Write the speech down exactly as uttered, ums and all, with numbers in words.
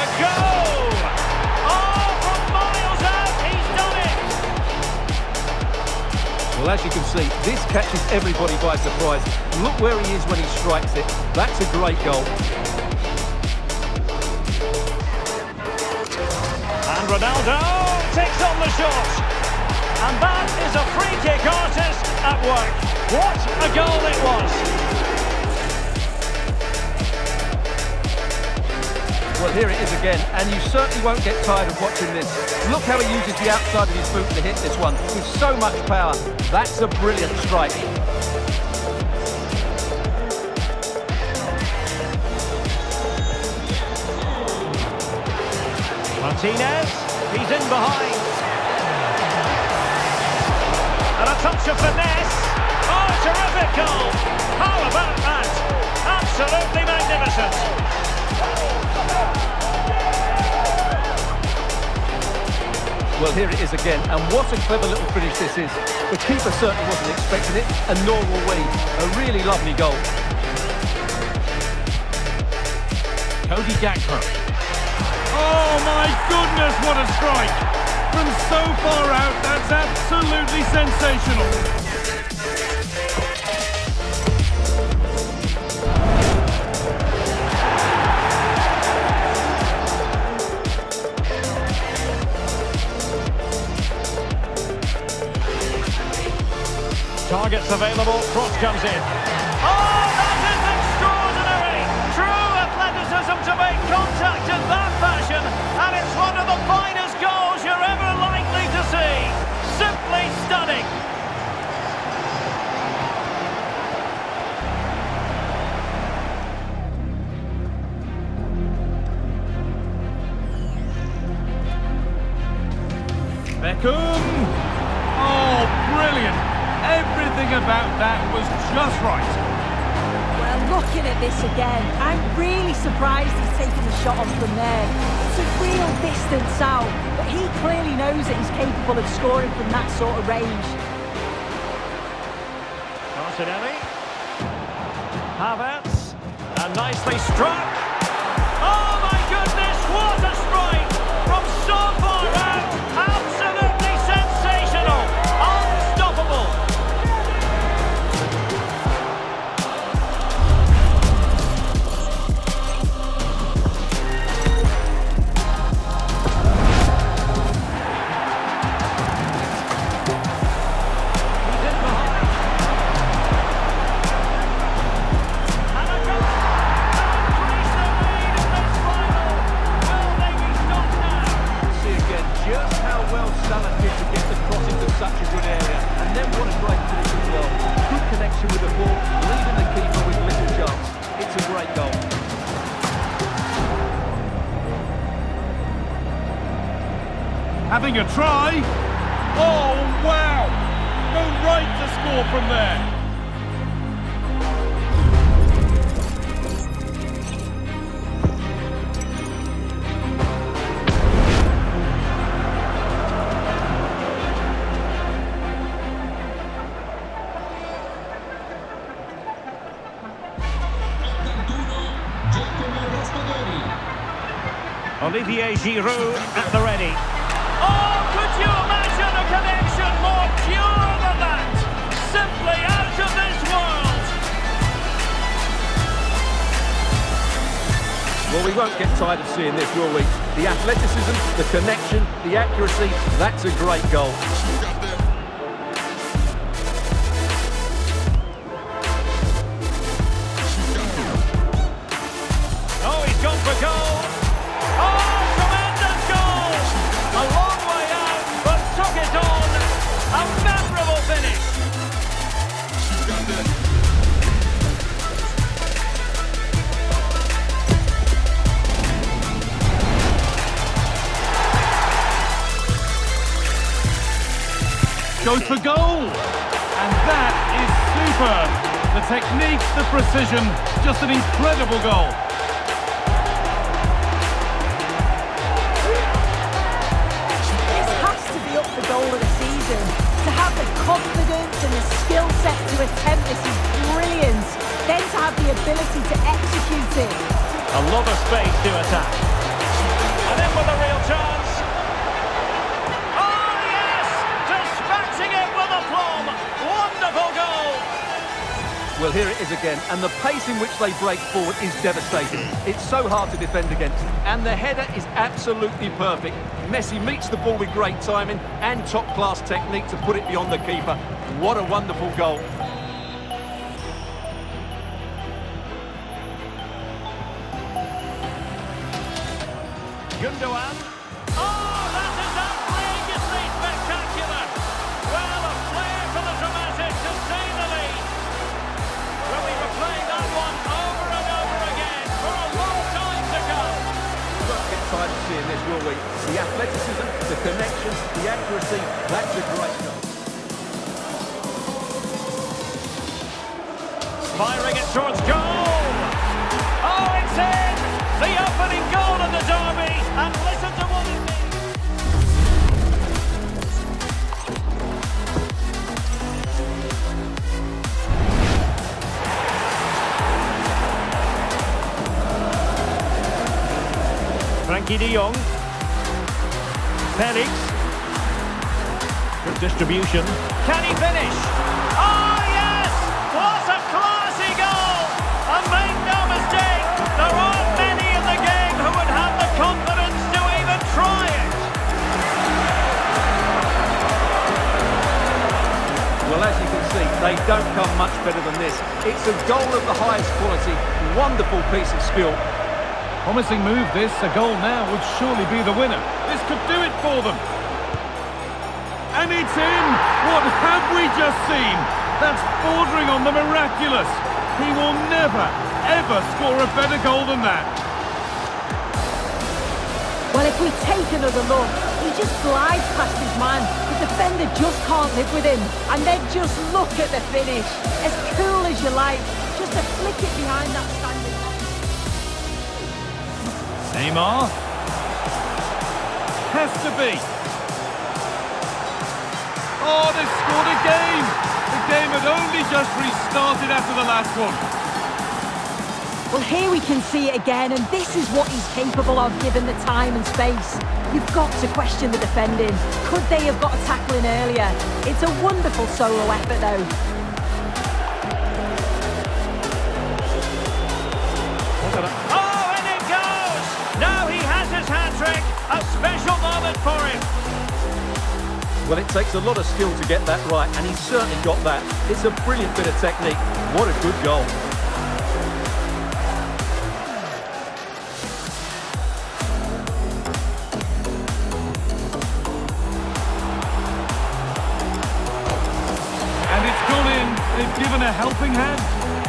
a goal! Oh, from miles out, he's done it! Well, as you can see, this catches everybody by surprise. Look where he is when he strikes it. That's a great goal. And Ronaldo takes on the shot. And that is a free kick artist at work. What a goal it was! Well, here it is again, and you certainly won't get tired of watching this. Look how he uses the outside of his boot to hit this one with so much power. That's a brilliant strike. Martinez, he's in behind. And a touch of finesse. Oh, terrific goal. How about that? Absolutely magnificent. Well, here it is again, and what a clever little finish this is. The keeper certainly wasn't expecting it, and nor were we. A really lovely goal. Cody Gakkar. Oh my goodness, what a strike! From so far out, that's absolutely sensational. Targets available, cross comes in. Oh, that is extraordinary! True athleticism to make contact in that fashion, and it's one of the finest goals you're ever likely to see. Simply stunning! Beckham! Oh, brilliant! Everything about that was just right. Well, looking at this again, I'm really surprised he's taken the shot on from there. It's a real distance out, but he clearly knows that he's capable of scoring from that sort of range. Martinelli. Havertz. And nicely struck. Oh, my goodness, what a strike from so far out. Absolutely sensational. Unstoppable. Having a try. Oh, wow! No right to score from there. Olivier Giroud at the ready. Oh, could you imagine a connection more pure than that? Simply out of this world! Well, we won't get tired of seeing this, will we? The athleticism, the connection, the accuracy, that's a great goal. Oh, he's gone for goal! Oh, tremendous goal! A long way out, but took it on. A memorable finish. Goes for goal. And that is superb. The technique, the precision, just an incredible goal. To have the confidence and the skill set to attempt this is brilliant. Then to have the ability to execute it. A lot of space to attack. chance. Oh, yes! Dispatching it with aplomb. Wonderful goal. Well, here it is again, and the pace in which they break forward is devastating. It's so hard to defend against, and the header is absolutely perfect. Messi meets the ball with great timing and top-class technique to put it beyond the keeper. What a wonderful goal. Gundogan. Oh, that is outrageously spectacular. Well, a player for the dramatic, to say the least. Well, we were playing that one over and over again for a long time to come. We won't get tired of seeing this, will we? The athleticism, the connection, the accuracy, that's a great goal. Firing it towards goal. Oh, it's in. The opening goal of the derby. And listen to what it means. Frankie De Jong. Felix. Good distribution. Can he finish? Oh, yes! What a classy goal! And make no mistake, there aren't many in the game who would have the confidence to even try it. Well, as you can see, they don't come much better than this. It's a goal of the highest quality, wonderful piece of skill. Promising move this, a goal now would surely be the winner. This could do it for them. And it's in! What have we just seen? That's bordering on the miraculous. He will never, ever score a better goal than that. Well, if we take another look, he just glides past his man. The defender just can't live with him. And then just look at the finish. As cool as you like, just to flick it behind that standing line. Neymar has to be. Oh, they've scored again. The game had only just restarted after the last one. Well, here we can see it again, and this is what he's capable of given the time and space. You've got to question the defending. Could they have got a tackle in earlier? It's a wonderful solo effort, though. A special moment for him. Well, it takes a lot of skill to get that right, and he's certainly got that. It's a brilliant bit of technique. What a good goal. And it's gone in. They've given a helping hand.